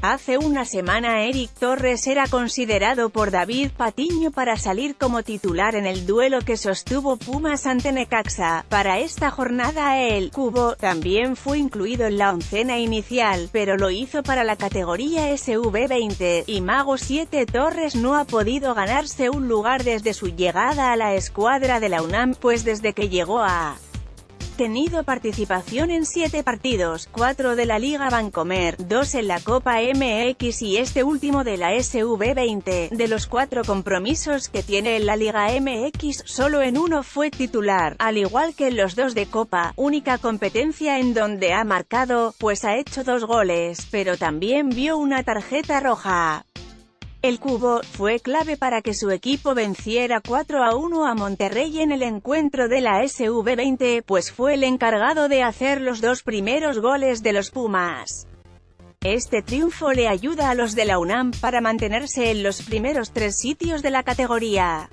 Hace una semana Erick Torres era considerado por David Patiño para salir como titular en el duelo que sostuvo Pumas ante Necaxa. Para esta jornada el Cubo también fue incluido en la oncena inicial, pero lo hizo para la categoría SV20, y Mago 7 Torres no ha podido ganarse un lugar desde su llegada a la escuadra de la UNAM, pues desde que llegó ha tenido participación en 7 partidos, 4 de la Liga Bancomer, 2 en la Copa MX y este último de la SV20. De los 4 compromisos que tiene en la Liga MX, solo en uno fue titular, al igual que en los 2 de Copa, única competencia en donde ha marcado, pues ha hecho 2 goles, pero también vio una tarjeta roja. El Cubo fue clave para que su equipo venciera 4-1 a Monterrey en el encuentro de la SV20, pues fue el encargado de hacer los 2 primeros goles de los Pumas. Este triunfo le ayuda a los de la UNAM para mantenerse en los primeros 3 sitios de la categoría.